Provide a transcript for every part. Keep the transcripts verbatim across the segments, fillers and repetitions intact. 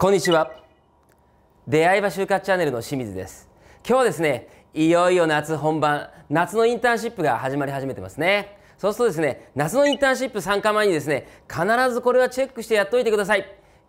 こんにちは。出会い場就活チャンネルの清水です。今日はですね、いよいよ夏本番、夏のインターンシップが始まり始めてますね。そうするとですね、夏のインターンシップ参加前にですね、必ずこれはチェックしてやっといてください。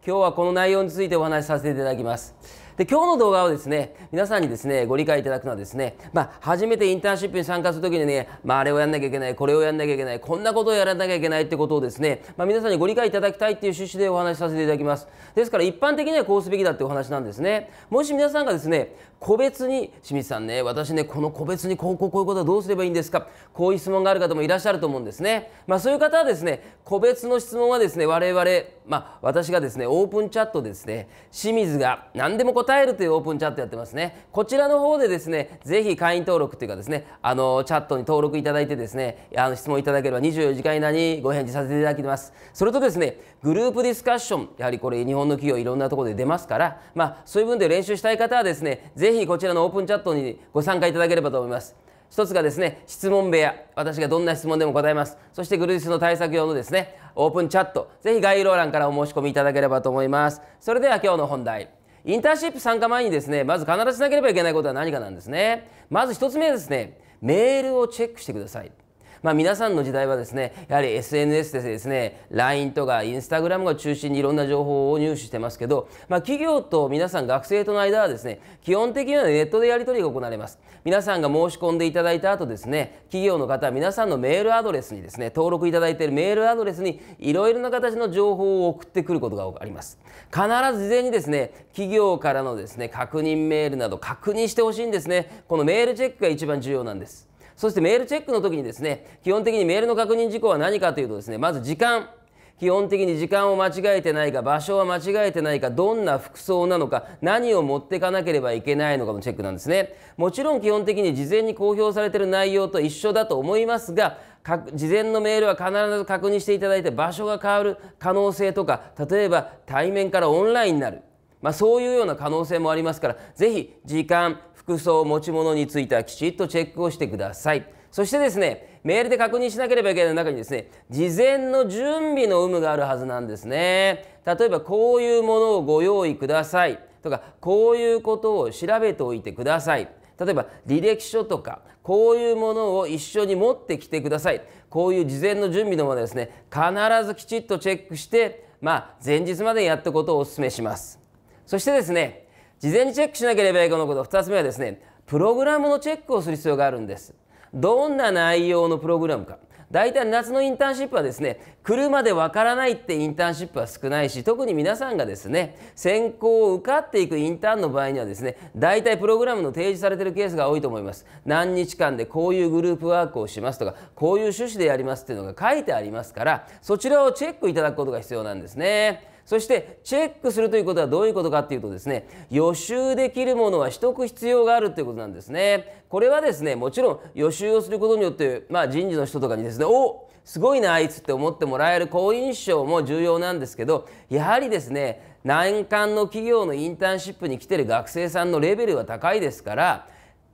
今日はこの内容についてお話しさせていただきます。で、今日の動画をですね、皆さんにですね、ご理解いただくのはですね、まあ、初めてインターンシップに参加するときにね、まあ、あれをやんなきゃいけない、これをやんなきゃいけない、こんなことをやらなきゃいけないってことをですね、まあ、皆さんにご理解いただきたいっていう趣旨でお話しさせていただきます。ですから一般的にはこうすべきだってお話なんですね。もし皆さんがですね、個別に、清水さんね、私ね、この個別にこうこうこういうことはどうすればいいんですか、こういう質問がある方もいらっしゃると思うんですね。まあ、そういう方はですね、個別の質問はですね、我々、まあ、私がですね、オープンチャットですね、清水が何でも答え答えるというオープンチャットやってますね。こちらの方でですね、ぜひ会員登録というかですね、あのチャットに登録いただいてですね、あの質問いただければにじゅうよじかん以内にご返事させていただきます。それとですね、グループディスカッション、やはりこれ日本の企業いろんなところで出ますから、まあそういう分で練習したい方はですね、ぜひこちらのオープンチャットにご参加いただければと思います。一つがですね、質問部屋、私がどんな質問でも答えます。そしてグループの対策用のですね、オープンチャット、ぜひ概要欄からお申し込みいただければと思います。それでは今日の本題、インターンシップ参加前にですね、まず必ずしなければいけないことは何かなんですね。まず一つ目はですね、メールをチェックしてください。まあ、皆さんの時代はですね、やはり エスエヌエス でですね、ライン とか インスタグラム が中心にいろんな情報を入手してますけど、まあ、企業と皆さん学生との間はですね、基本的にはネットでやり取りが行われます。皆さんが申し込んでいただいた後ですね、企業の方は皆さんのメールアドレスにですね、登録いただいているメールアドレスにいろいろな形の情報を送ってくることがあります。必ず事前にですね、企業からのですね、確認メールなど確認してほしいんですね。このメールチェックが一番重要なんです。そしてメールチェックの時にですね、基本的にメールの確認事項は何かというとですね、まず時間、基本的に時間を間違えてないか、場所は間違えてないか、どんな服装なのか、何を持っていかなければいけないのかのチェックなんですね。もちろん基本的に事前に公表されている内容と一緒だと思いますが、事前のメールは必ず確認していただいて、場所が変わる可能性とか、例えば対面からオンラインになる、まあ、そういうような可能性もありますから、ぜひ時間、服装、持ち物についてはきちっとチェックをしてください。そしてですね、メールで確認しなければいけない中にですね、事前の準備の有無があるはずなんですね。例えばこういうものをご用意くださいとか、こういうことを調べておいてください。例えば履歴書とか、こういうものを一緒に持ってきてください。こういう事前の準備のものですね、必ずきちっとチェックして、まあ、前日までやったことをお勧めします。そしてですね、事前にチェックしなければいけないこと、ふたつめはですね、プログラムのチェックをする必要があるんです。どんな内容のプログラムか。大体夏のインターンシップはですね、来るまでわからないってインターンシップは少ないし、特に皆さんがですね、選考を受かっていくインターンの場合にはですね、大体プログラムの提示されているケースが多いと思います。何日間でこういうグループワークをしますとか、こういう趣旨でやりますっていうのが書いてありますから、そちらをチェックいただくことが必要なんですね。そしてチェックするということはどういうことかっていうとですね、予習できるものはしとく必要があるということなんですね。これはですね、もちろん予習をすることによって、まあ、人事の人とかにですね、お、すごいなあいつって思ってもらえる好印象も重要なんですけど、やはりですね、難関の企業のインターンシップに来てる学生さんのレベルは高いですから、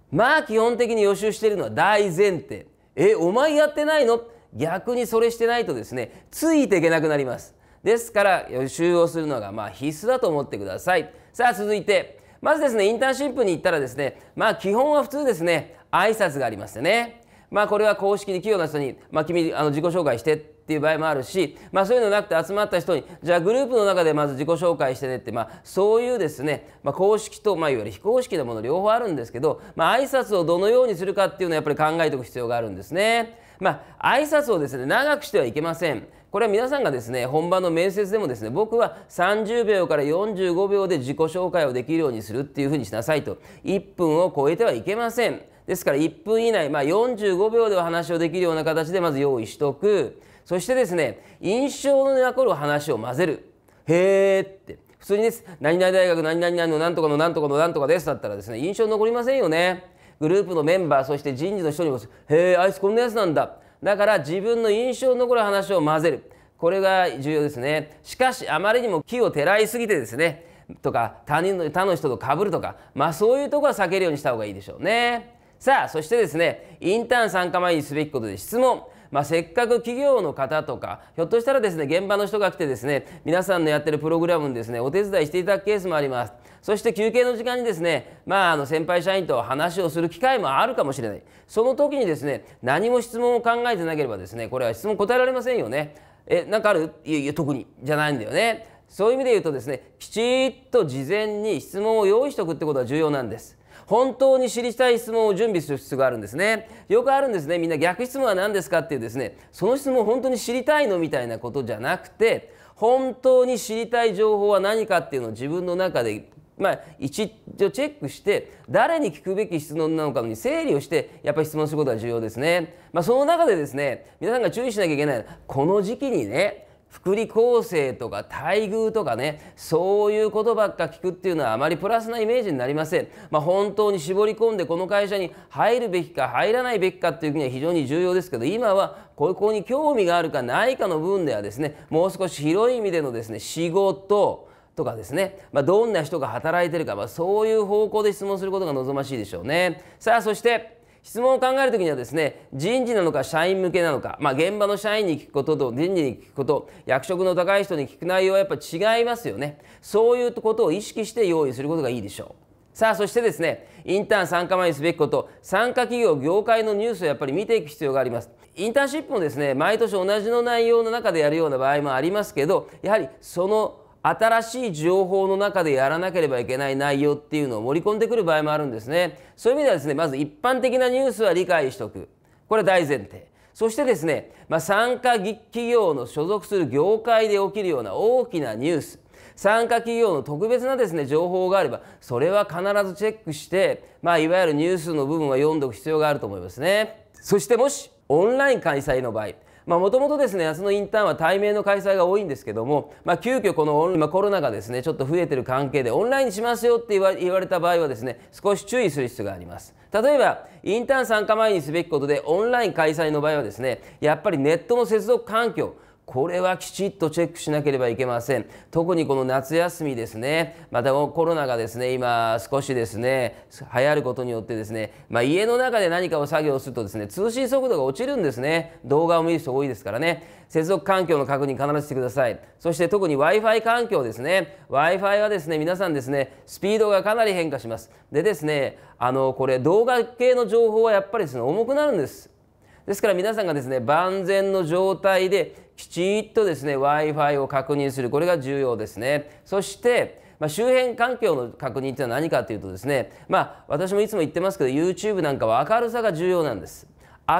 まあ基本的に予習しているのは大前提。え、お前やってないの？逆にそれしてないとですね、ついていけなくなります。ですから予習をするのがまあ必須だと思ってください。さあ続いて、まずですね、インターンシップに行ったらですね、まあ基本は普通ですね、挨拶がありますよね。まあこれは公式に企業の人に、まあ君あの自己紹介してっていう場合もあるし、まあそういうのなくて集まった人に、じゃあグループの中でまず自己紹介してねって、まあそういうですね、まあ公式と、まあいわゆる非公式のもの両方あるんですけど、まあ挨拶をどのようにするかっていうのをやっぱり考えておく必要があるんですね。まあ挨拶をですね、長くしてはいけません。これは皆さんがですね、本番の面接でもですね、僕はさんじゅうびょうからよんじゅうごびょうで自己紹介をできるようにするっていうふうにしなさいと。いっぷんを超えてはいけません。ですからいっぷん以内、まあ、よんじゅうごびょうでは話をできるような形でまず用意しておく。そしてですね、印象の残る話を混ぜる。へーって普通にです、何々大学何々のなんとかのなんとかのなんとかですだったらですね、印象残りませんよね。グループのメンバー、そして人事の人にも「へー、あいつこんなやつなんだ」。だから自分の印象に残る話を混ぜる、これが重要ですね。しかしあまりにも奇をてらいすぎてですねとか、他人の他の人とかぶるとか、まあそういうところは避けるようにした方がいいでしょうね。さあそしてですね、インターン参加前にすべきことで質問。まあ、せっかく企業の方とかひょっとしたらですね現場の人が来てですね皆さんのやってるプログラムにですねお手伝いしていただくケースもあります。そして休憩の時間にですね、まあ、あの先輩社員と話をする機会もあるかもしれない。その時にですね何も質問を考えてなければですねこれは質問答えられませんよね。え、なんかある？いやいや特にじゃないんだよね。そういう意味で言うとですねきちっと事前に質問を用意しておくってことは重要なんです。本当に知りたい質問を準備する必要があるんですね。よくあるんですね、みんな逆質問は何ですかっていうですねその質問本当に知りたいのみたいなことじゃなくて本当に知りたい情報は何かっていうのを自分の中でまあ一度チェックして誰に聞くべき質問なのかに整理をしてやっぱり質問することが重要ですね。まあ、その中でですね皆さんが注意しなきゃいけないのはこの時期にね福利厚生とか待遇とかねそういうことばっか聞くっていうのはあまりプラスなイメージになりません。まあ、本当に絞り込んでこの会社に入るべきか入らないべきかっていうふうには非常に重要ですけど今はここに興味があるかないかの部分ではですねもう少し広い意味でのですね仕事とかですね、まあ、どんな人が働いてるか、まあ、そういう方向で質問することが望ましいでしょうね。さあそして質問を考えるときにはですね人事なのか社員向けなのか、まあ、現場の社員に聞くことと人事に聞くこと役職の高い人に聞く内容はやっぱ違いますよね。そういうことを意識して用意することがいいでしょう。さあそしてですねインターン参加前にすべきこと参加企業業界のニュースをやっぱり見ていく必要があります。インターンシップもですね毎年同じの内容の中でやるような場合もありますけどやはりその新しい情報の中でやらなければいけない内容っていうのを盛り込んでくる場合もあるんですね。そういう意味ではですねまず一般的なニュースは理解しておく、これ大前提。そしてですね、まあ、参加企業の所属する業界で起きるような大きなニュース、参加企業の特別なですね情報があればそれは必ずチェックして、まあ、いわゆるニュースの部分は読んでおく必要があると思いますね。そしてもしオンライン開催の場合もともとですね夏のインターンは対面の開催が多いんですけども、まあ、急遽このオンライン、まあ、コロナがですねちょっと増えてる関係でオンラインにしますよって言われた場合はですね少し注意する必要があります。例えばインターン参加前にすべきことでオンライン開催の場合はですねやっぱりネットの接続環境これはきちっとチェックしなければいけません。特にこの夏休みですねまたコロナがですね今少しですね流行ることによってですね、まあ、家の中で何かを作業するとですね通信速度が落ちるんですね。動画を見る人多いですからね接続環境の確認必ずしてください。そして特に Wi−Fi 環境ですね Wi−Fi はですね皆さんですねスピードがかなり変化します。でですねあのこれ動画系の情報はやっぱりですね重くなるんです。ですから皆さんがですね万全の状態できちっとですね Wi−Fi を確認する、これが重要ですね。そして、まあ、周辺環境の確認というのは何かというとですね、まあ、私もいつも言ってますけど YouTube なんかは明るさが重要なんです。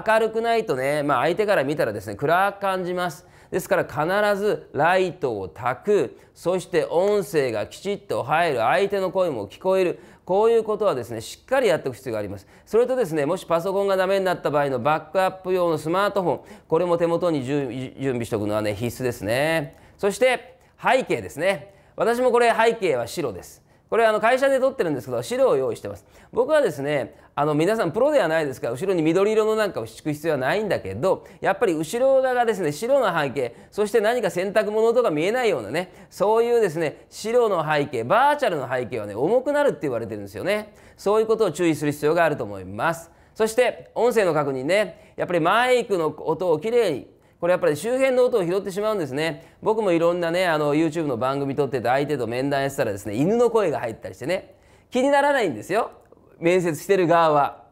明るくないとね、まあ、相手から見たらですね暗く感じます。ですから必ずライトを焚く、そして音声がきちっと入る、相手の声も聞こえる、こういうことはですねしっかりやっておく必要があります。それとですねもしパソコンがダメになった場合のバックアップ用のスマートフォン、これも手元に準備しておくのはね必須ですね。そして背景ですね。私もこれ背景は白です。これあの会社で撮ってるんですけど白を用意してます。僕はですねあの皆さんプロではないですから後ろに緑色のなんかを敷く必要はないんだけどやっぱり後ろ側がですね白の背景、そして何か洗濯物とか見えないようなねそういうですね白の背景、バーチャルの背景はね重くなるって言われてるんですよね。そういうことを注意する必要があると思います。そして音声の確認ね、やっぱりマイクの音をきれいに、これやっぱり周辺の音を拾ってしまうんですね。僕もいろんなねあの YouTube の番組撮ってて相手と面談やってたらですね犬の声が入ったりしてね気にならないんですよ。面接してる側は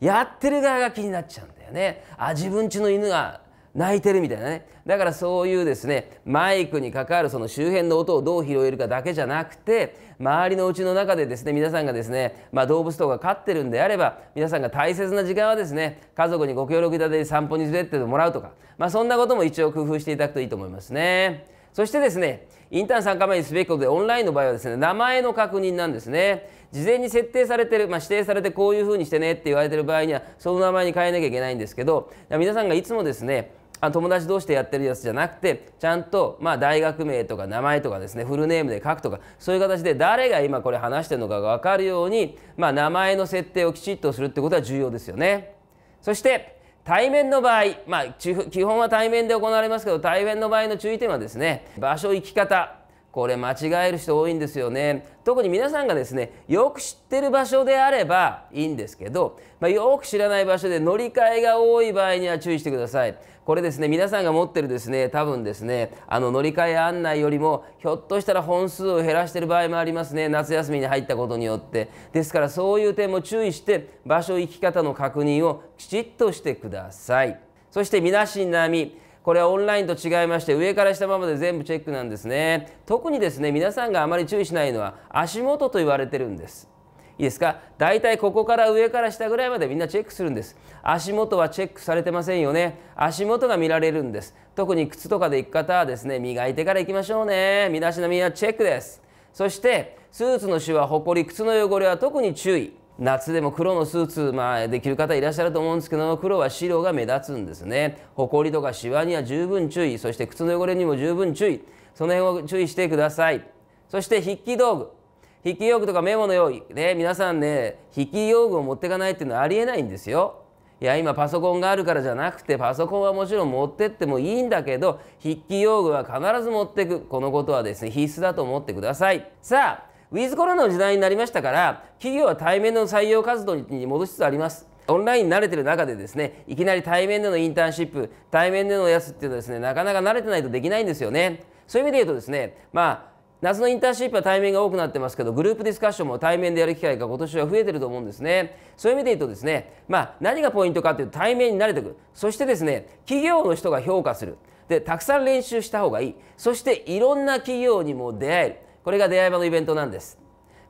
やってる側が気になっちゃうんだよね。あ、自分家の犬が泣いてるみたいなね。だからそういうですねマイクに関わるその周辺の音をどう拾えるかだけじゃなくて周りのうちの中でですね皆さんがですね、まあ、動物とか飼ってるんであれば皆さんが大切な時間はですね家族にご協力いただいて散歩に連れてってもらうとか、まあ、そんなことも一応工夫していただくといいと思いますね。そしてですねインターン参加前にすべきことでオンラインの場合はですね名前の確認なんですね。事前に設定されてる、まあ、指定されてこういうふうにしてねって言われてる場合にはその名前に変えなきゃいけないんですけど、皆さんがいつもですね友達同士でやってるやつじゃなくてちゃんとまあ大学名とか名前とかですねフルネームで書くとかそういう形で誰が今これ話してるのかが分かるように、まあ、名前の設定をきちっとするってことは重要ですよね。そして対面の場合、まあ、基本は対面で行われますけど対面の場合の注意点はですね場所、行き方、これ間違える人多いんですよね。特に皆さんがですねよく知ってる場所であればいいんですけど、まあ、よく知らない場所で乗り換えが多い場合には注意してください。これですね皆さんが持ってるですね多分ですねあの乗り換え案内よりもひょっとしたら本数を減らしてる場合もありますね。夏休みに入ったことによって。ですからそういう点も注意して場所行き方の確認をきちっとしてください。そして身なしなみ、これはオンラインと違いまして上から下まで全部チェックなんですね。特にですね皆さんがあまり注意しないのは足元と言われてるんです。いいですか、だいたいここから上から下ぐらいまでみんなチェックするんです。足元はチェックされてませんよね。足元が見られるんです。特に靴とかで行く方はですね磨いてから行きましょうね。身だしなみはチェックです。そしてスーツのシワ、ホコリ、靴の汚れは特に注意。夏でも黒のスーツ、まあ、できる方いらっしゃると思うんですけど、黒は白が目立つんですね。ほこりとかシワには十分注意。そして靴の汚れにも十分注意。その辺を注意してください。そして筆記道具、筆記用具とかメモの用意、ね、皆さんね筆記用具を持っていかないっていうのはありえないんですよ。いや今パソコンがあるからじゃなくて、パソコンはもちろん持ってってもいいんだけど筆記用具は必ず持っていく。このことはですね必須だと思ってください。さあウィズコロナの時代になりましたから企業は対面の採用活動に戻しつつあります。オンラインに慣れてる中でですねいきなり対面でのインターンシップ、対面でのやつっていうのはですねなかなか慣れてないとできないんですよね。そういう意味で言うとですねまあ夏のインターンシップは対面が多くなってますけど、グループディスカッションも対面でやる機会が今年は増えてると思うんですね。そういう意味で言うとですねまあ何がポイントかというと対面に慣れてくる。そしてですね企業の人が評価する。でたくさん練習した方がいい。そしていろんな企業にも出会える。これが出会い場のイベントなんです。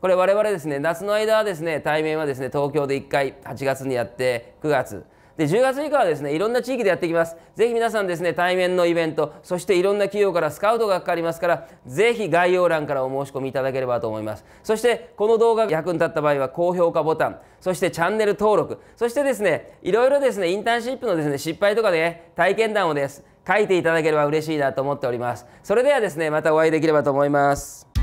これ我々ですね、夏の間はですね、対面はですね、東京でいっかい、はちがつにやって、くがつ。で、じゅうがつ以降はですね、いろんな地域でやっていきます。ぜひ皆さんですね、対面のイベント、そしていろんな企業からスカウトがかかりますから、ぜひ概要欄からお申し込みいただければと思います。そして、この動画が役に立った場合は、高評価ボタン、そしてチャンネル登録、そしてですね、いろいろですね、インターンシップのですね、失敗とかね、体験談をです、書いていただければ嬉しいなと思っております。それではですね、またお会いできればと思います。